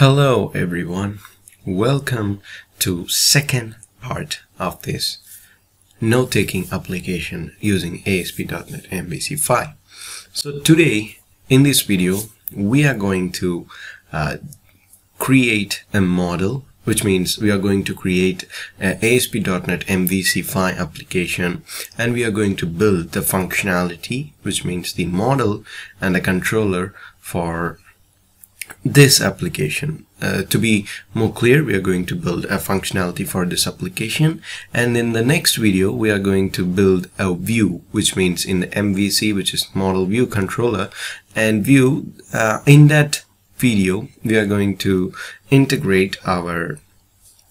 Hello everyone, welcome to second part of this note-taking application using ASP.NET MVC5. So today in this video we are going to create a model, which means we are going to create an ASP.NET MVC5 application, and we are going to build the functionality, which means the model and the controller for this application. To be more clear, we are going to build a functionality for this application, and in the next video we are going to build a view, which means in the MVC, which is model view controller and view. In that video we are going to integrate our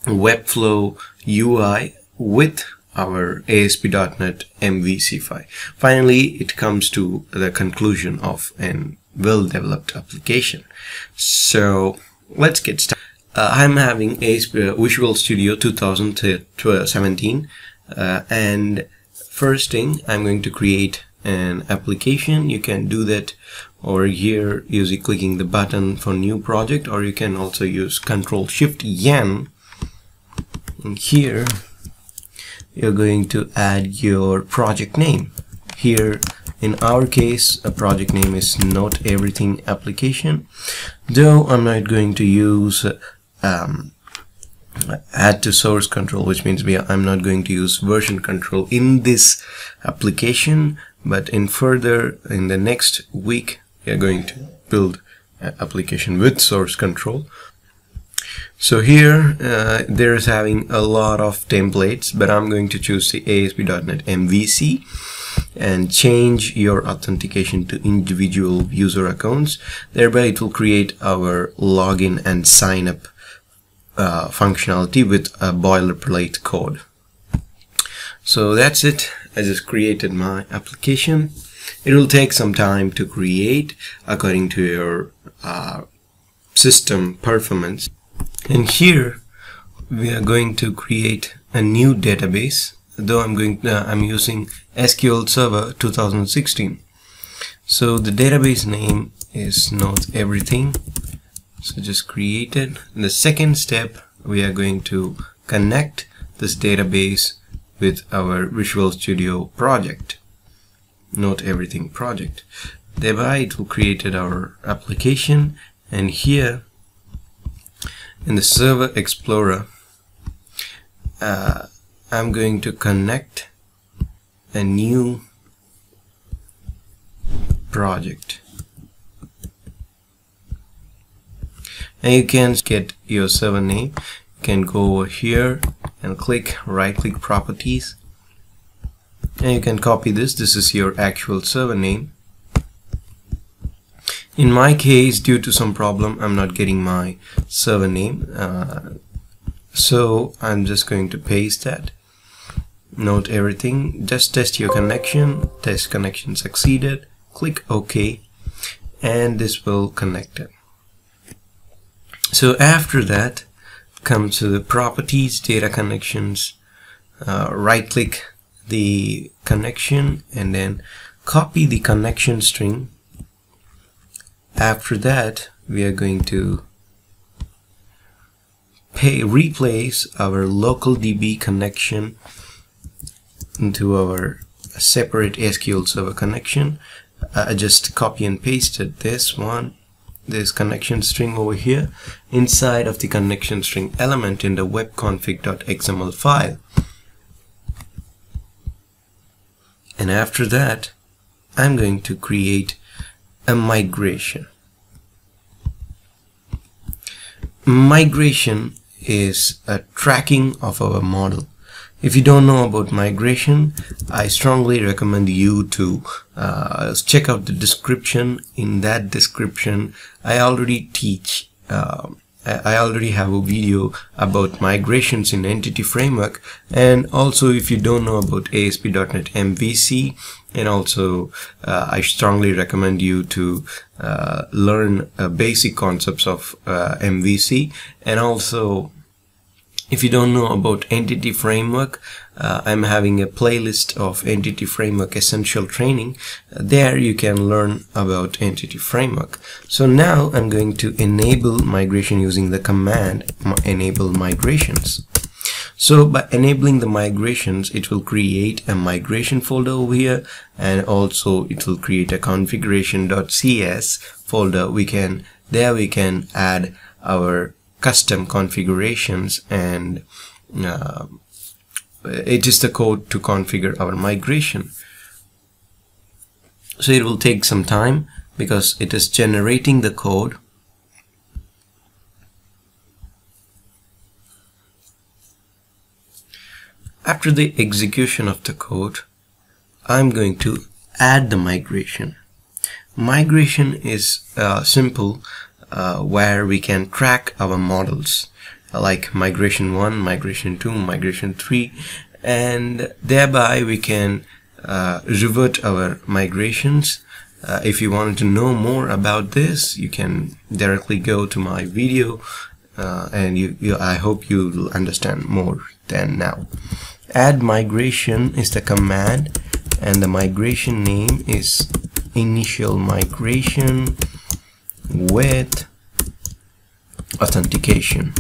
Webflow UI with our ASP.NET MVC5. Finally, it comes to the conclusion of an well-developed application. So let's get started. I'm having ASP Visual Studio 2017, and first thing I'm going to create an application. You can do that over here using clicking the button for new project, or you can also use Ctrl-Shift-N. And here you're going to add your project name. Here in our case a project name is Note Everything Application, though I'm not going to use add to source control, which means I'm not going to use version control in this application, but in the next week we are going to build an application with source control. So here there is having a lot of templates, but I'm going to choose the ASP.NET MVC and change your authentication to individual user accounts. Thereby it will create our login and sign up functionality with a boilerplate code. So that's it. I just created my application. It will take some time to create according to your system performance. And here we are going to create a new database, though I'm using SQL Server 2016. So the database name is Note Everything. So just create it. In the second step we are going to connect this database with our Visual Studio project, Note Everything project. Thereby it will create our application, and here in the Server Explorer I'm going to connect a new project, and you can get your server name. You can go over here and right click properties, and you can copy this. This is your actual server name. In my case, due to some problem, I'm not getting my server name, so I'm just going to paste that. Note Everything, just test your connection. Test connection succeeded. Click OK, and this will connect it. So after that comes to the properties, data connections. Right click the connection and then copy the connection string. After that we are going to replace our local DB connection into our separate SQL Server connection. I just copy and pasted this connection string over here inside of the connection string element in the webconfig.xml file, and after that I'm going to create a migration. Migration is a tracking of our model. If you don't know about migration, I strongly recommend you to check out the description. In that description I already teach, I already have a video about migrations in Entity Framework, and also if you don't know about ASP.NET MVC, and also I strongly recommend you to learn basic concepts of MVC. And also if you don't know about Entity Framework, I'm having a playlist of Entity Framework Essential Training. There you can learn about Entity Framework. So now I'm going to enable migration using the command enable migrations. So by enabling the migrations, it will create a migration folder over here, and also it will create a configuration.cs folder. There we can add our custom configurations, and it is the code to configure our migration. So it will take some time because it is generating the code. After the execution of the code, I'm going to add the migration. Migration is simple, where we can track our models like migration 1, migration 2, migration 3, and thereby we can revert our migrations. If you wanted to know more about this, you can directly go to my video, and I hope you will understand more than now. Add migration is the command, and the migration name is initial migration with authentication.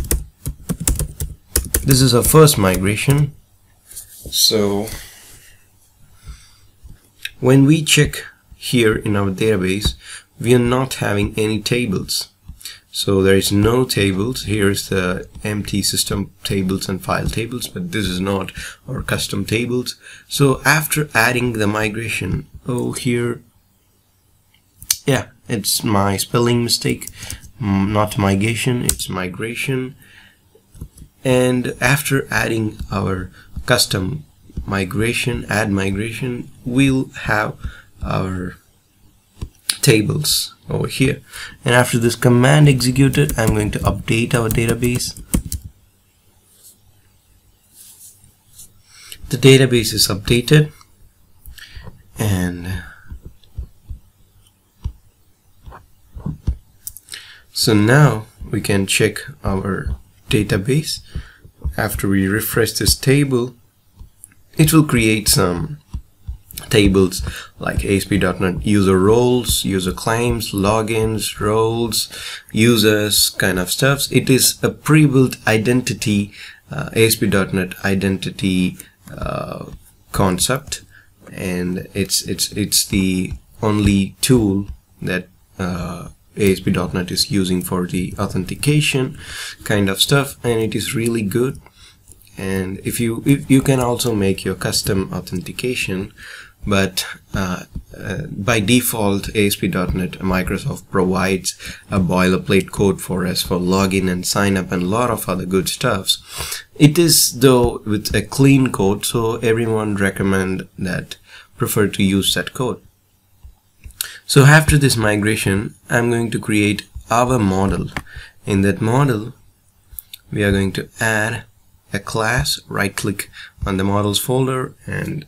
This is our first migration. So when we check here in our database, we are not having any tables. So there is no tables. Here is the empty system tables and file tables, but this is not our custom tables. So after adding the migration, yeah, it's my spelling mistake, not migration, it's migration. And after adding our custom migration, add migration, we'll have our tables over here. And after this command executed, I'm going to update our database. The database is updated, and so now we can check our database. After we refresh this table, it will create some tables like ASP.NET user roles, user claims, logins, roles, users, kind of stuff. It is a pre-built identity, ASP.NET identity concept, and it's the only tool that ASP.NET is using for the authentication kind of stuff, and it is really good. And if you can also make your custom authentication, but by default, ASP.NET Microsoft provides a boilerplate code for us for login and sign up and a lot of other good stuffs. It is though with a clean code, so everyone recommend that prefer to use that code. So after this migration, I'm going to create our model. In that model, we are going to add a class. Right click on the models folder and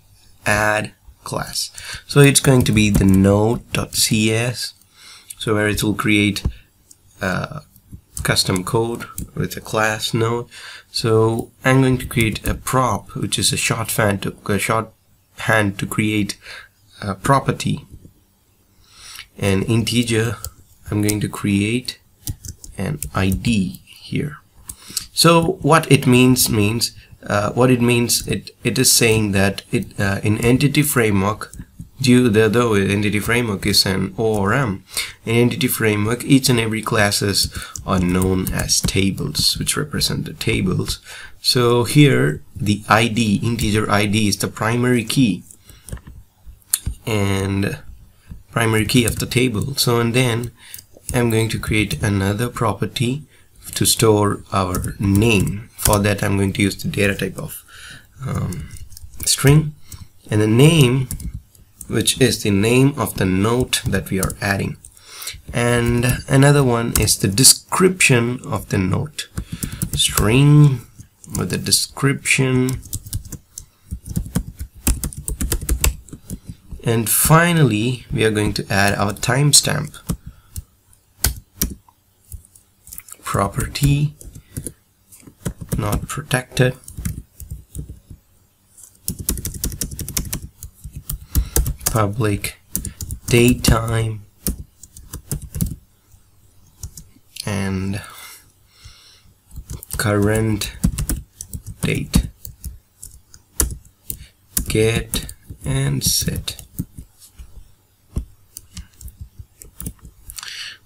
add class. So it's going to be the node.cs, so where it will create custom code with a class node. So I'm going to create a prop, which is a shorthand to create a property. An integer, I'm going to create an ID here. So what it means, it is saying that in Entity Framework, though Entity Framework is an ORM, in Entity Framework, each and every classes are known as tables, which represent the tables. So here, the ID, integer ID, is the primary key, and primary key of the table. So and then I'm going to create another property to store our name. For that, I'm going to use the data type of string, and the name, which is the name of the node that we are adding, and another one is the description of the node, string with the description, and finally we are going to add our timestamp property, not protected, public datetime, and current date, get and set.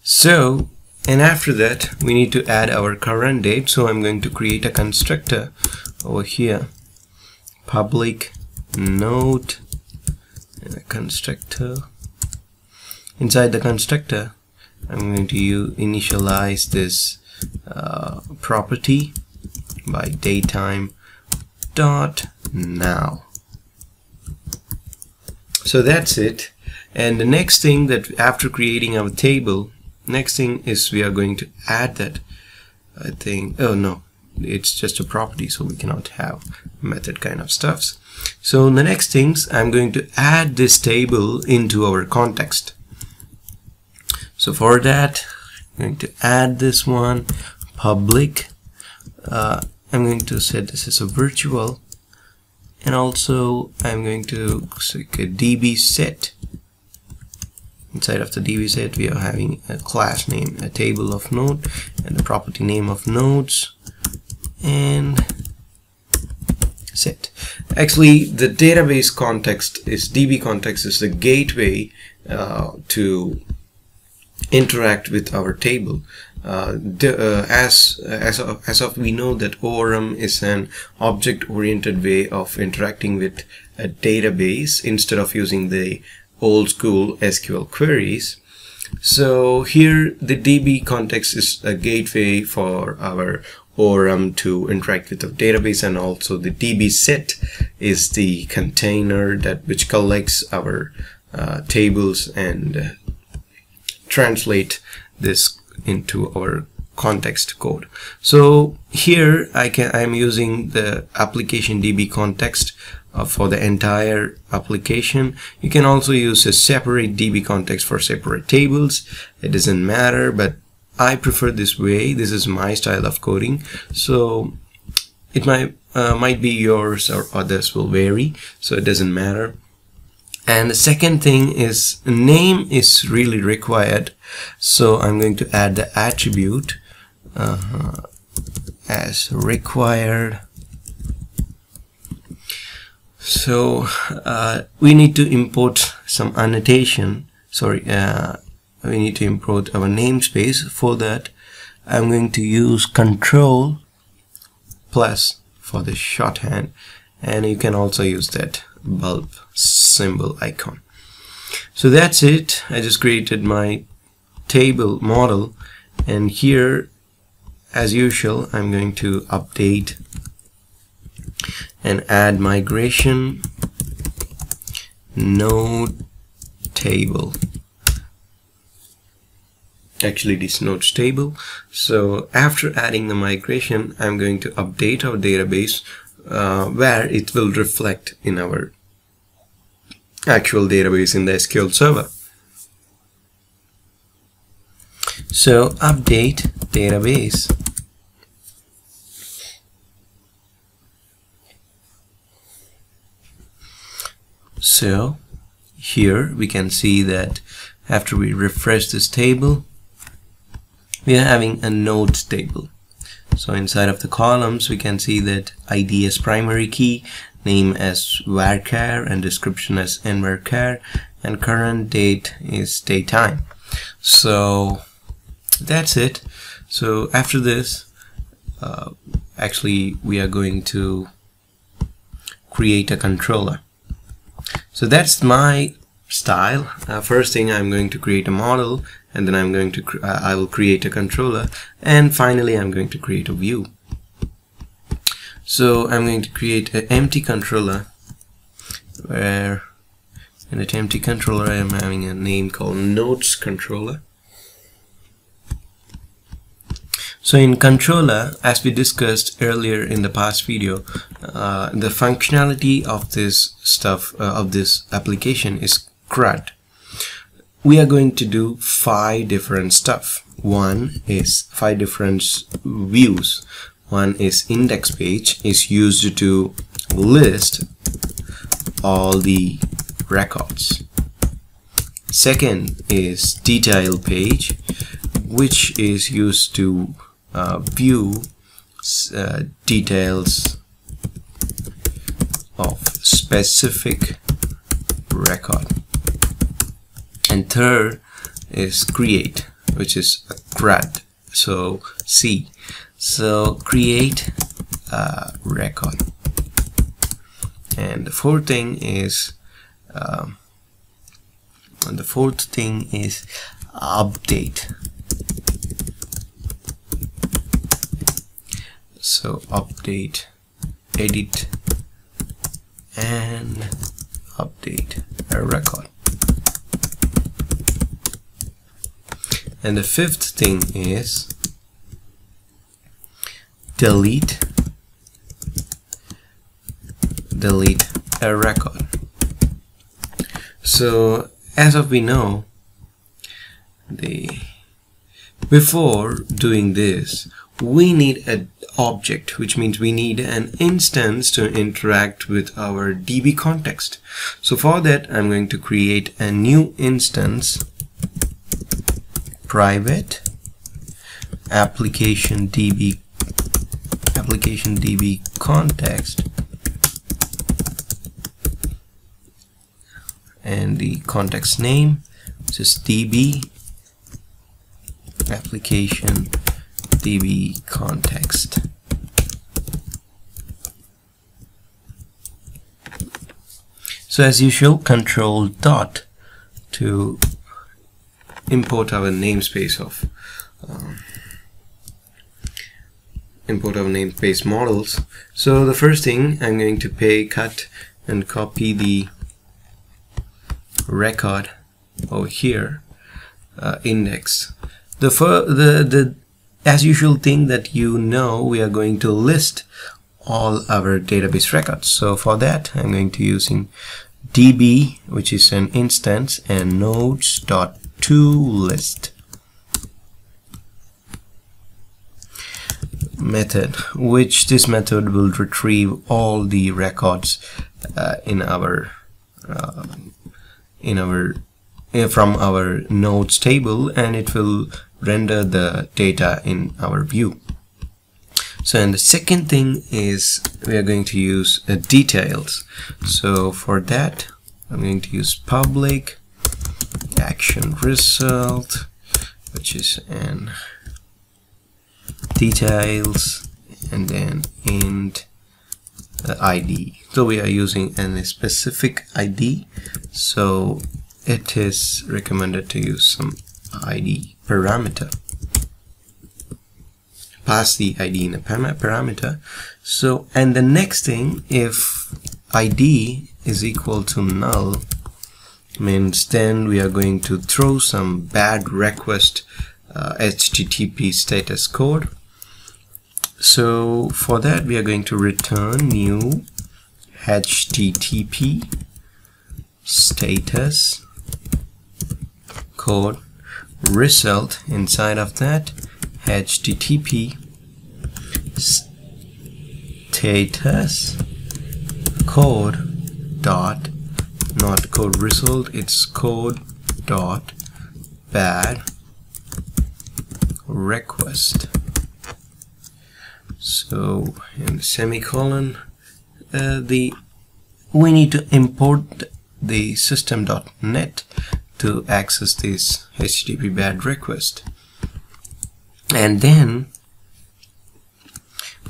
So, and after that we need to add our current date, so I'm going to create a constructor over here, public node, and a constructor. Inside the constructor I'm going to initialize this property by datetime dot now. So that's it. And the next thing, that after creating our table, next thing is we are going to add that, I think, oh no, it's just a property, so we cannot have method kind of stuffs. So the next things, I'm going to add this table into our context. So for that, I'm going to add this one public. I'm going to set this as a virtual, and also I'm going to click a DB set. Inside of the DB set, we are having a class name, a table of node, and the property name of nodes, and set. Actually, the database context is DB context is the gateway to interact with our table. As we know that ORM is an object-oriented way of interacting with a database instead of using the old-school SQL queries. So here the DB context is a gateway for our ORM to interact with the database, and also the DB set is the container that which collects our tables and translate this into our context code. So here I'm using the application DB context for the entire application. You can also use a separate DB context for separate tables. It doesn't matter, but I prefer this way. This is my style of coding. So it might be yours, or others will vary. So it doesn't matter. And the second thing is, name is really required. So I'm going to add the attribute as required. So we need to import some annotation. We need to import our namespace. For that, I'm going to use control plus for the shorthand, and you can also use that bulb symbol icon. So that's it. I just created my table model, and here as usual I'm going to update and add migration node table. Actually, this nodes table. So after adding the migration, I'm going to update our database where it will reflect in our actual database in the SQL Server. So update database. So here we can see that after we refresh this table, we are having a nodes table. So inside of the columns, we can see that ID as primary key, name as varchar, and description as nvarchar, and current date is datetime. So that's it. So after this, actually we are going to create a controller. So that's my style. First thing, I'm going to create a model, and then I'm going to I will create a controller, and finally I'm going to create a view. So I'm going to create an empty controller, where in that empty controller I am having a name called nodes controller. So in controller, as we discussed earlier in the past video, the functionality of this stuff of this application is CRUD. We are going to do 5 different stuff. One is 5 different views. One is index page, is used to list all the records. Second is detail page, which is used to view details of specific record. And third is create, which is a CRUD, so C. So create a record. And the fourth thing is update. So update, edit, and update a record. And the fifth thing is delete a record. So as of we know, before doing this, we need an object, which means we need an instance to interact with our DB context. So for that, I'm going to create a new instance, private application DB context, and the context name is just DB application DB context. So as usual, Control.to import our namespace models. So the first thing, I'm going to cut and copy the record over here, index. The as usual thing that you know, we are going to list all our database records. So for that, I'm going to using DB, which is an instance, and nodes.toList method, which this method will retrieve all the records from our nodes table, and it will render the data in our view. So, and the second thing is we are going to use details. So for that, I'm going to use public action result, which is an details, and then int ID. So we are using a specific ID, so it is recommended to use some ID parameter. Pass the ID in a parameter. So, and the next thing, if ID is equal to null, means then we are going to throw some bad request HTTP status code. So for that, we are going to return new HTTP status code result. Inside of that, HTTP status code dot, not code result, it's code dot bad request. So in the semicolon, we need to import the system.net to access this HTTP bad request, and then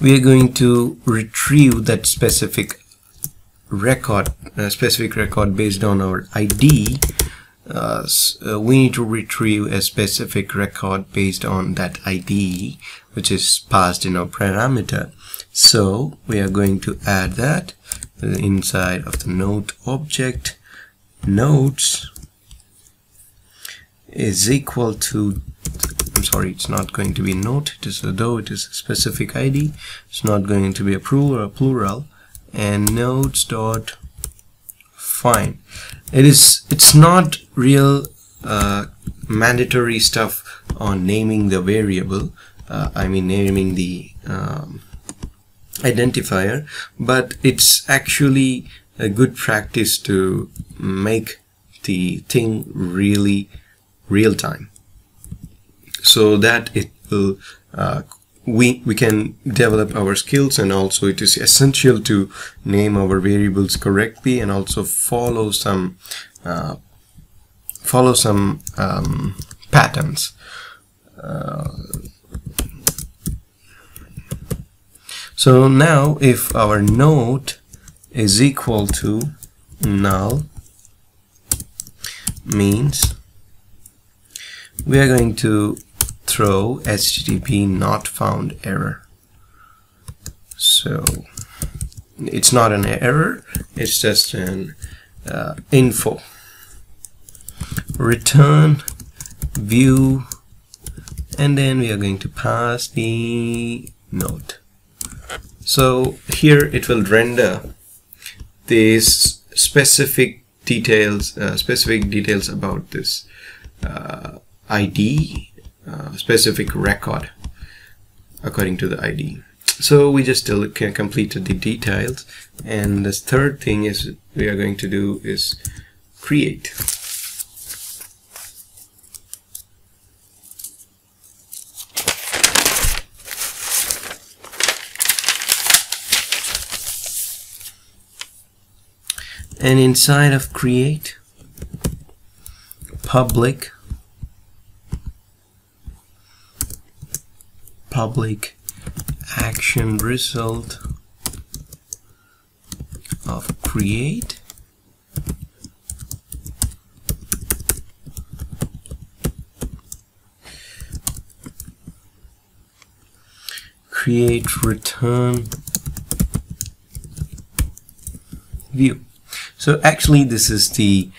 we are going to retrieve that specific record based on our ID. We need to retrieve a specific record based on that ID, which is passed in our parameter. So we are going to add that inside of the node object. Nodes is equal to, I'm sorry, it's not going to be note, it is, though it is a specific ID, it's not going to be a plural, and nodes dot fine. It's not real mandatory stuff on naming the variable, I mean naming the identifier, but it's actually a good practice to make the thing really real time, so that it will we can develop our skills, and also it is essential to name our variables correctly and also follow some patterns. So now if our node is equal to null means we are going to throw HTTP not found error. So it's not an error, it's just an info. Return view, and then we are going to pass the node. So here it will render these specific details about this ID, specific record according to the ID. So we just completed the details, and this third thing is we are going to do is create. And inside of create, public action result of create, return view. So actually this is the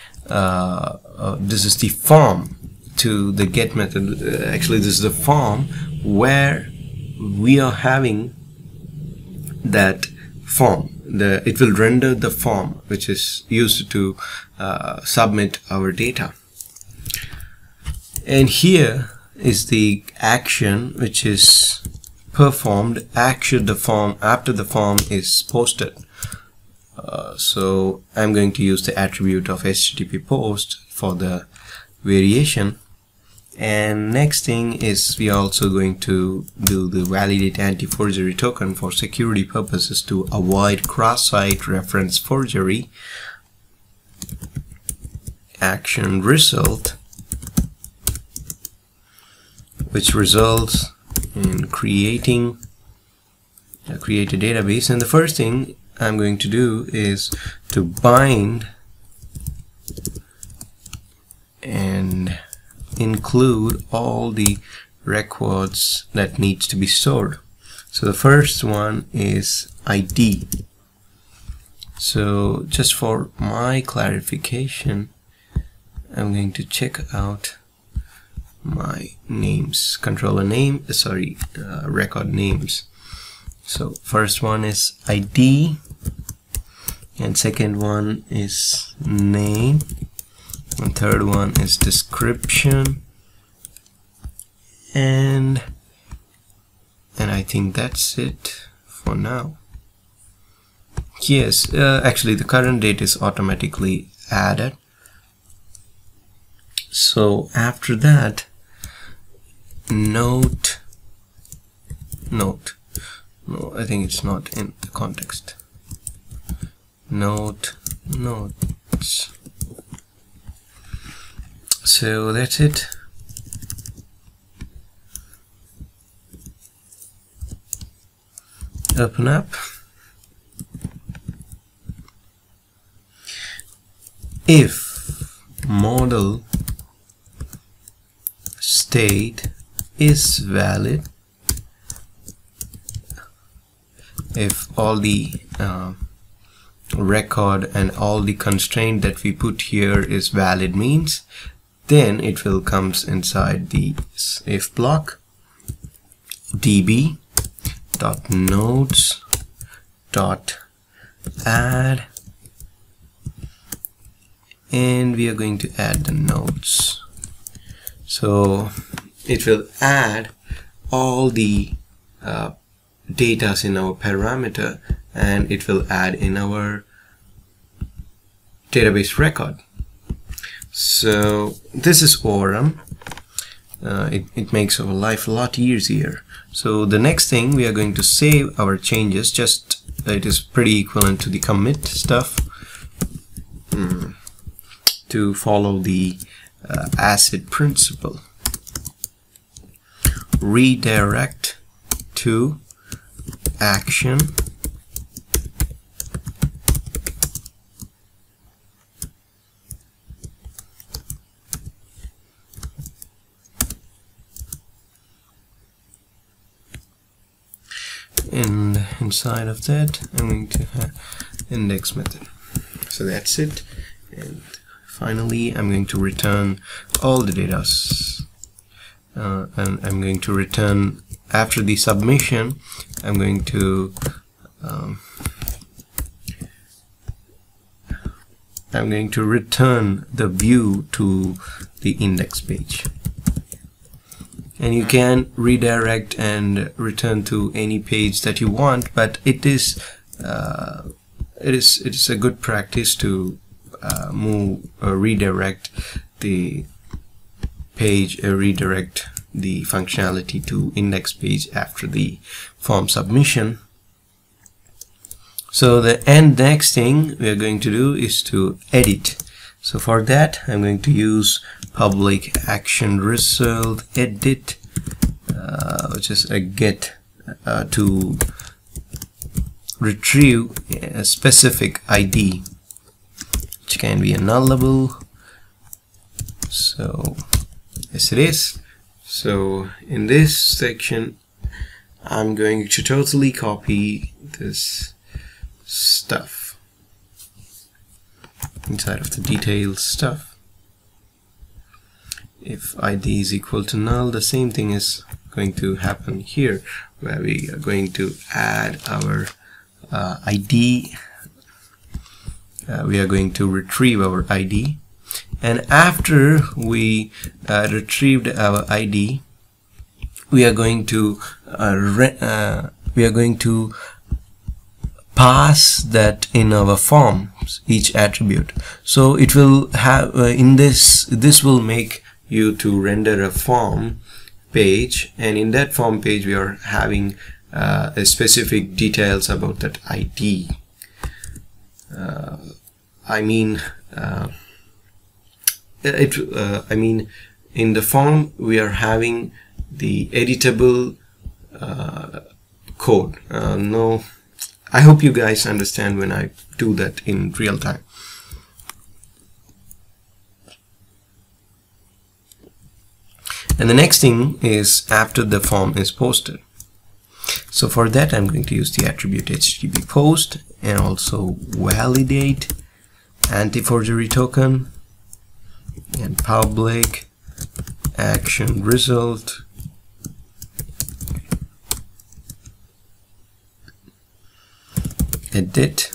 form to the get method. Actually this is the form where we are having that form. It will render the form which is used to submit our data. And here is the action which is performed after the form is posted. So I'm going to use the attribute of HTTP post for the variation, and next thing is we are also going to do the validate anti-forgery token for security purposes to avoid cross-site reference forgery. Action result, which results in creating create a database, and the first thing I'm going to do is to bind and include all the records that needs to be stored. So the first one is ID. So just for my clarification, I'm going to check out my names, controller name, sorry, record names. So first one is ID, and second one is name, and third one is description, and I think that's it for now. Yes, actually the current date is automatically added. So after that, note. No, I think it's not in the context. Notes. So that's it. Open up. If model state is valid, if all the record and all the constraint that we put here is valid means, then it will comes inside the if block. db.nodes.add, and we are going to add the nodes, so it will add all the data in our parameter, and it will add in our database record. So this is ORM. It makes our life a lot easier. So the next thing, we are going to save our changes. Just it is pretty equivalent to the commit stuff, to follow the ACID principle. Redirect to action and inside of that I'm going to have index method. So that's it, and finally I'm going to return all the data, and I'm going to return after the submission, I'm going to return the view to the index page. And you can redirect and return to any page that you want, but it is a good practice to move or redirect the page, redirect the functionality to index page after the form submission. So the next thing we are going to do is to edit. So for that I'm going to use public action result edit, which is a get to retrieve a specific ID, which can be a nullable. So yes, it is. So in this section I'm going to totally copy this stuff inside of the details stuff. If ID is equal to null, the same thing is going to happen here, where we are going to add our ID. We are going to retrieve our ID, and after we retrieved our ID, we are going to pass that in our forms, each attribute. So it will have in this will make you to render a form page, and in that form page we are having a specific details about that ID. In the form we are having the editable code. No, I hope you guys understand when I do that in real time. And the next thing is after the form is posted. So for that I'm going to use the attribute HTTP post, and also validate anti-forgery token, and public action result, edit.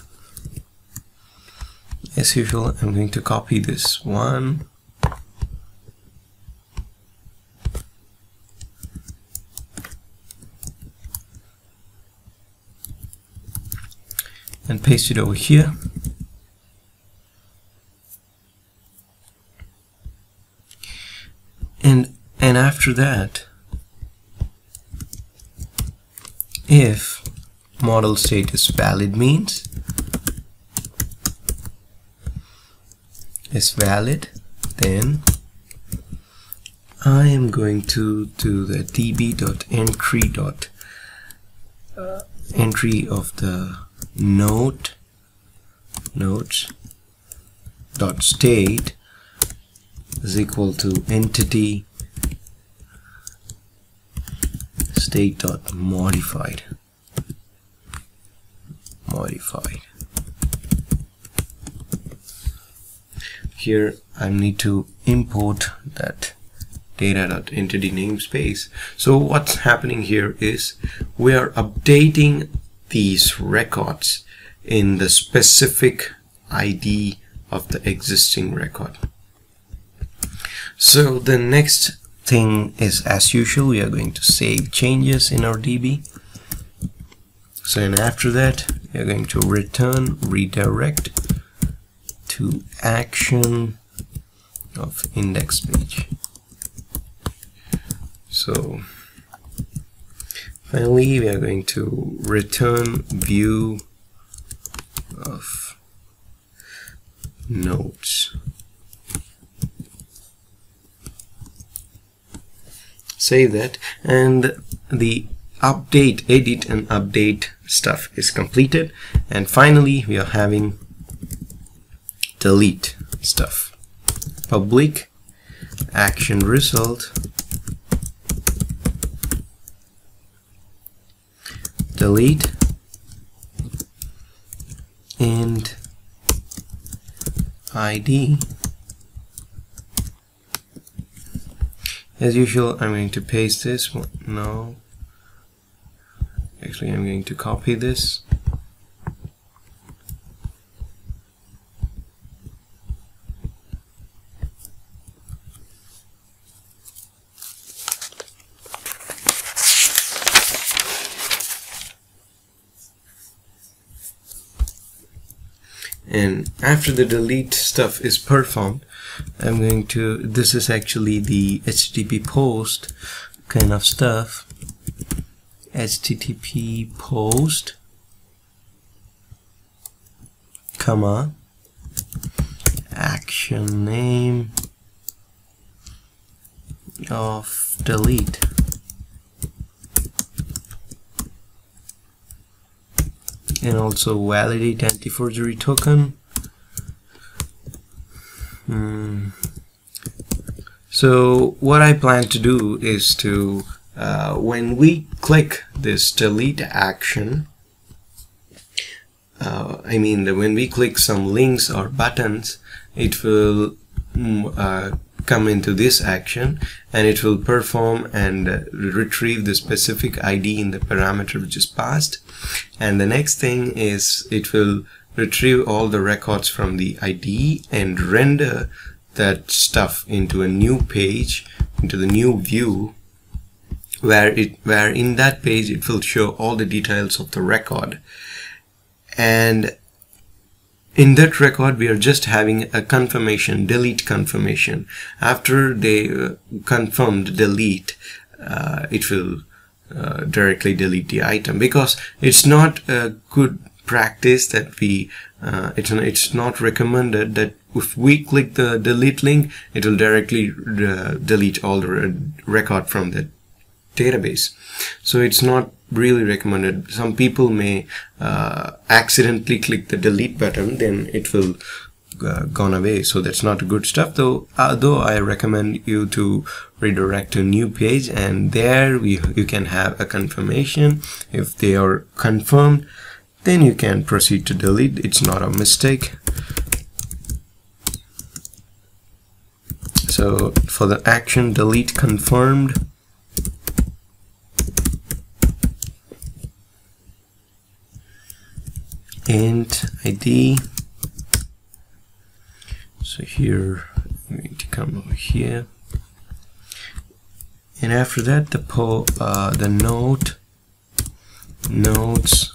As usual, I'm going to copy this one, and paste it over here. And after that, if model status valid means is valid, then I am going to do the db.entry of the nodes.state is equal to entity state.modified. Here I need to import that data.entity namespace. So what's happening here is we are updating these records in the specific ID of the existing record. So the next thing is, as usual, we are going to save changes in our DB. So, and after that we are going to return redirect to action of index page. So finally, we are going to return view of nodes. Save that, and the update, edit and update stuff is completed. And finally, we are having delete stuff. Public action result delete, and ID. As usual, I'm going to paste this one. No, actually, I'm going to copy this. And after the delete stuff is performed, I'm going to, this is actually the HTTP post kind of stuff. HTTP post, comma, action name of delete. And also validate anti-forgery token. So what I plan to do is to when we click this delete action, when we click some links or buttons, it will come into this action and it will perform and retrieve the specific ID in the parameter which is passed. And the next thing is it will retrieve all the records from the ID and render that stuff into a new page, into the new view, where in that page it will show all the details of the record. And in that record, we are just having a confirmation, delete confirmation. After they confirmed delete, it will directly delete the item, because it's not a good practice that we, it's not recommended that if we click the delete link, it will directly delete all the record from that database. So it's not really recommended. Some people may accidentally click the delete button, then it will gone away. So that's not good stuff, though I recommend you to redirect to a new page, and there you can have a confirmation. If they are confirmed, then you can proceed to delete. It's not a mistake. So for the action delete confirmed, int ID. So here I'm going to come over here, and after that the nodes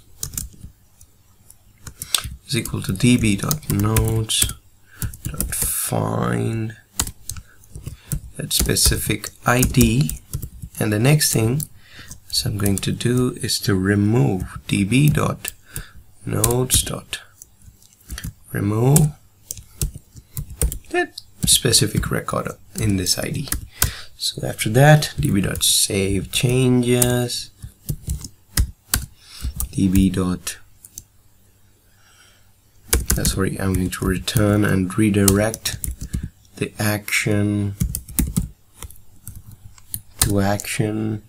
is equal to db.nodes.find that specific ID. And the next thing so I'm going to do is to remove db.nodes.remove that specific record in this ID. So after that, db.save changes, I'm going to return and redirect the action to action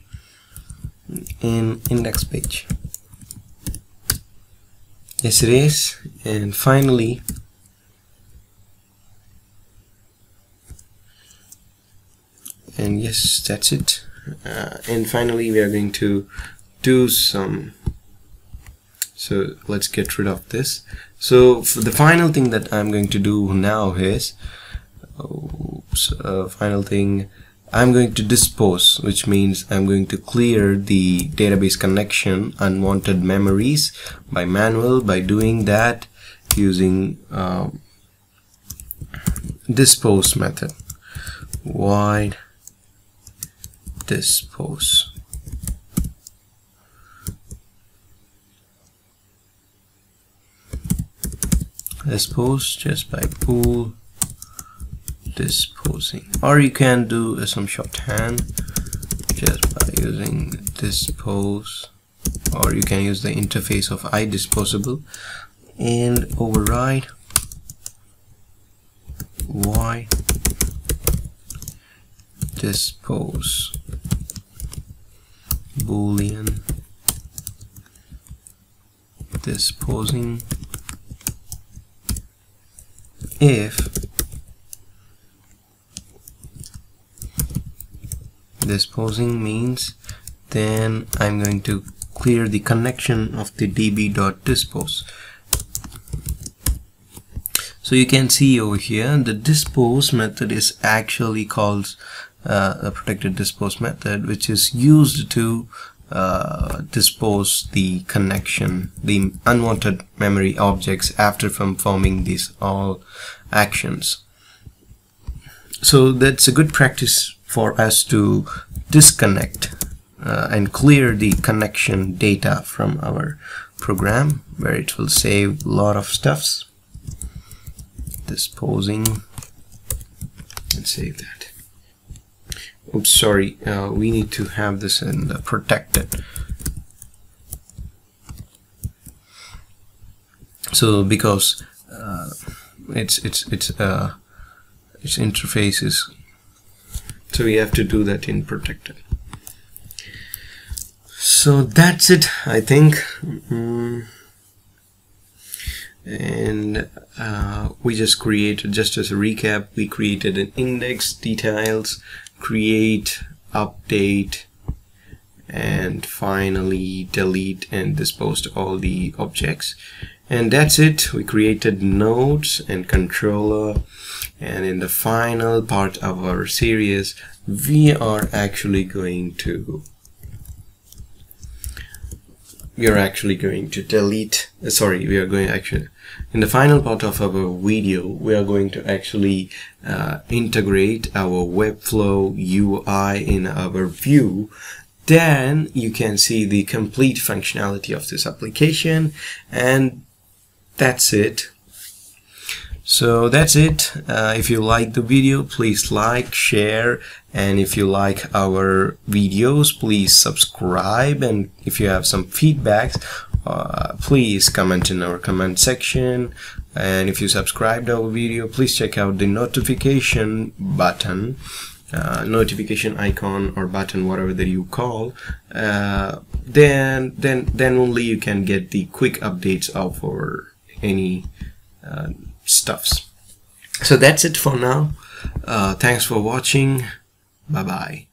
in index page. Yes, it is. And finally, and yes, that's it. And finally, we are going to do some. So let's get rid of this. So for the final thing that I'm going to do now is, I'm going to dispose, which means I'm going to clear the database connection, unwanted memories by manual, by doing that using dispose method. wide dispose. Dispose just by pool disposing, or you can do some shorthand just by using dispose, or you can use the interface of IDisposable and override Y dispose boolean disposing if disposing means then I'm going to clear the connection of the db.dispose. So you can see over here the dispose method is actually called a protected dispose method, which is used to dispose the connection, the unwanted memory objects after performing these all actions. So that's a good practice for us to disconnect and clear the connection data from our program, where it will save a lot of stuffs. Disposing and save that. Oops, sorry, we need to have this in the protected. So because its interfaces, so we have to do that in protected. So that's it, I think. And we just created, just as a recap, we created an index, details, create, update, and finally delete and disposed all the objects. And that's it. We created nodes and controller, and in the final part of our series we are actually going to in the final part of our video, we are going to actually integrate our Webflow UI in our view. Then you can see the complete functionality of this application, and that's it. So that's it. If you like the video, please like, share, and if you like our videos, please subscribe, and if you have some feedbacks, please comment in our comment section. And if you subscribed our video, please check out the notification button, notification icon or button, whatever that you call. Then only you can get the quick updates of our any stuffs. So that's it for now. Thanks for watching. Bye bye.